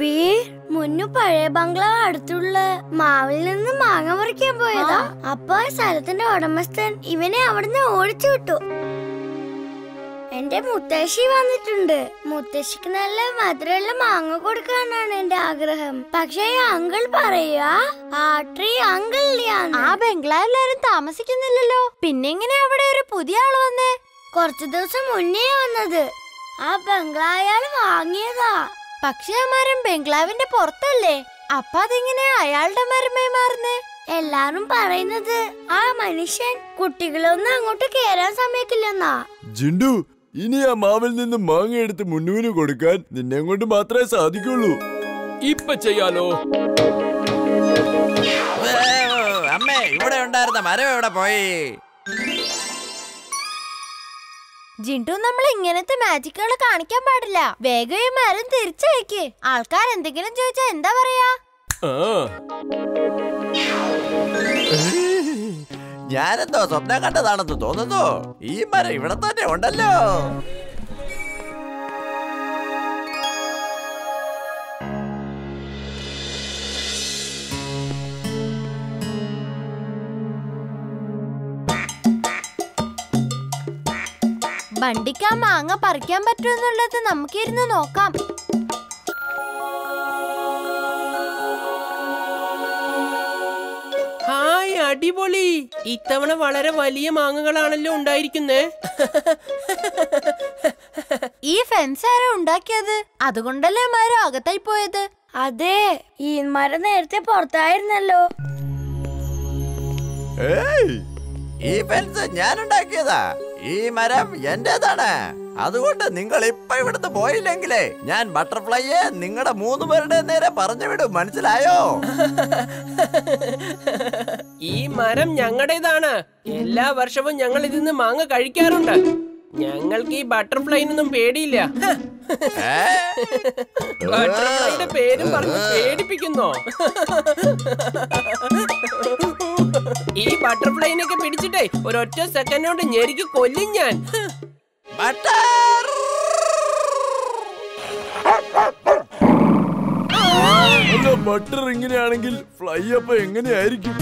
വീ മുന്നു പഴയ ബംഗ്ലാവ് അടുത്തുള്ള മാവിൽ നിന്ന് മാങ്ങ പറിക്കാൻ പോയതാ. അപ്പൊ സ്ഥലത്തിന്റെ ഉടമസ്ഥൻ ഇവനെ അവിടുന്ന് ഓടിച്ചു വിട്ടു. എന്റെ മുത്തശ്ശി വന്നിട്ടുണ്ട്. മുത്തശ്ശിക്ക് നല്ല മധുരമുള്ള മാങ്ങ കൊടുക്കാനാണ് എന്റെ ആഗ്രഹം. പക്ഷേ അങ്കിൾ പറയാ ആ ട്രീ അങ്കിളിന്റെയാണ്. ആ ബംഗ്ലാവിലാരും താമസിക്കുന്നില്ലല്ലോ, പിന്നെങ്ങനെ അവിടെ ഒരു പുതിയ ആള് വന്നേ? കൊറച്ചു ദിവസം മുന്നേ വന്നത്. ആ ബംഗ്ലാവ് അയാൾ വാങ്ങിയതാ. പക്ഷെ ആ മരം ബംഗ്ലാവിന്റെ പുറത്തല്ലേ, അപ്പൊ അതെങ്ങനെയാ അയാളുടെ മരമായി മാറുന്നേ? എല്ലാരും പറയുന്നത് ആ മനുഷ്യൻ കുട്ടികളൊന്നും അങ്ങോട്ട് കേറാൻ സമയക്കില്ലെന്നാ. ജിണ്ടു, ഇനി ആ മാവിൽ നിന്ന് മാങ്ങ എടുത്ത് മുന്നുവിന് കൊടുക്കാൻ നിന്നെ കൊണ്ട് മാത്രമേ സാധിക്കുള്ളൂ. ഇപ്പൊ ചെയ്യാലോ. അമ്മേ, ഇവിടെ ഉണ്ടായിരുന്ന മരം എവിടെ പോയി? ജിണ്ടു, നമ്മൾ ഇങ്ങനത്തെ മാജിക്കുകൾ കാണിക്കാൻ പാടില്ല. വേഗം ഈ മരം തിരിച്ചു വെക്ക്. ആൾക്കാർ എന്തെങ്കിലും ചോദിച്ചാ എന്താ പറയാ? ഞാനെന്തോ സ്വപ്നം കണ്ടതാണെന്ന് തോന്നുന്നു. ഈ മരം ഇവിടെ തന്നെ ഉണ്ടല്ലോ. വണ്ടിക്കാ മാങ്ങ പറിക്കാൻ പറ്റുമെന്നുള്ളത് നമുക്കിരുന്ന് നോക്കാം. അടിപൊളി! ഇത്തവണ വളരെ വലിയ മാങ്ങകളാണല്ലോ ഉണ്ടായിരിക്കുന്നേ. ഈ ഫെൻസ് ആരാ ഉണ്ടാക്കിയത്? അതുകൊണ്ടല്ലേ മരം അകത്തായി പോയത്. അതെ, ഈ മരം നേരത്തെ പുറത്തായിരുന്നല്ലോ. ഈ ഫെൻസ് ഞാൻ ഉണ്ടാക്കിയതാ. ഈ മരം എന്റേതാണ്. അതുകൊണ്ട് നിങ്ങൾ ഇപ്പൊ ഇവിടുന്ന് പോയില്ലെങ്കിലേ ഞാൻ ബട്ടർഫ്ലൈയെ നിങ്ങളുടെ മൂന്ന് പേരുടെ നേരെ പറഞ്ഞു വിടും. മനസ്സിലായോ? ഈ മരം ഞങ്ങളുടേതാണ്. എല്ലാ വർഷവും ഞങ്ങൾ ഇതിന്ന് മാങ്ങ കഴിക്കാറുണ്ട്. ഞങ്ങൾക്ക് ഈ ബട്ടർഫ്ലൈനൊന്നും പേടിയില്ല. ബട്ടർഫ്ലൈയുടെ പേരും പറഞ്ഞ് പേടിപ്പിക്കുന്നോ? ഈ ബട്ടർഫ്ലൈനൊക്കെ പിടിച്ചിട്ടേ ഒരൊറ്റ സെക്കൻഡ് കൊണ്ട് ഞെരുക്കി കൊല്ലും ഞാൻ. ബട്ടർ ഇങ്ങനെയാണെങ്കിൽ ഫ്ലൈ അപ്പൊ എങ്ങനെയായിരിക്കും?